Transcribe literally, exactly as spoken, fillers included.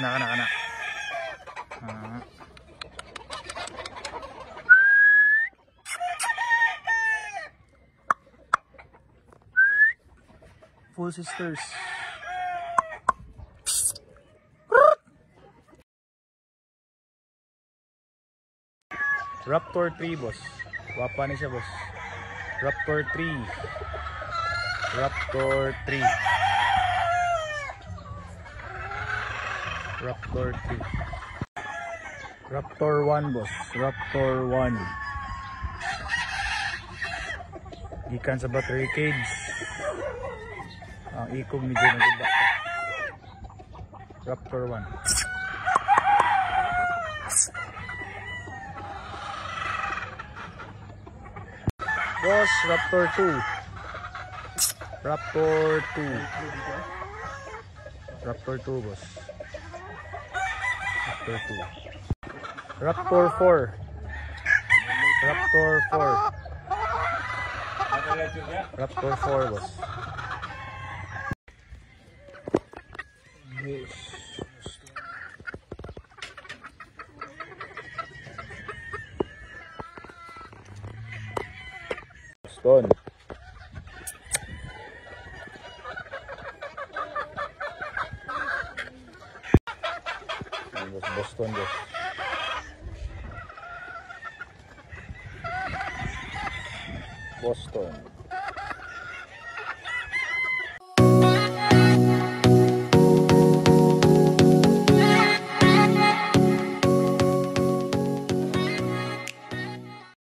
Anak, anak, anak. Nah. Full sisters. Raptor three, boss. Wapa na siya, boss. Raptor three. Raptor three. Raptor two. Raptor one, boss. Raptor one. Gikan sa battery cage. Ang ikog medyo nag-iba. Raptor one. Boss, Raptor two. Raptor two. Raptor two, boss. Raptor two. Raptor four. Raptor four. Raptor four, boss. Yes. Stone. Boston, boss. Boston.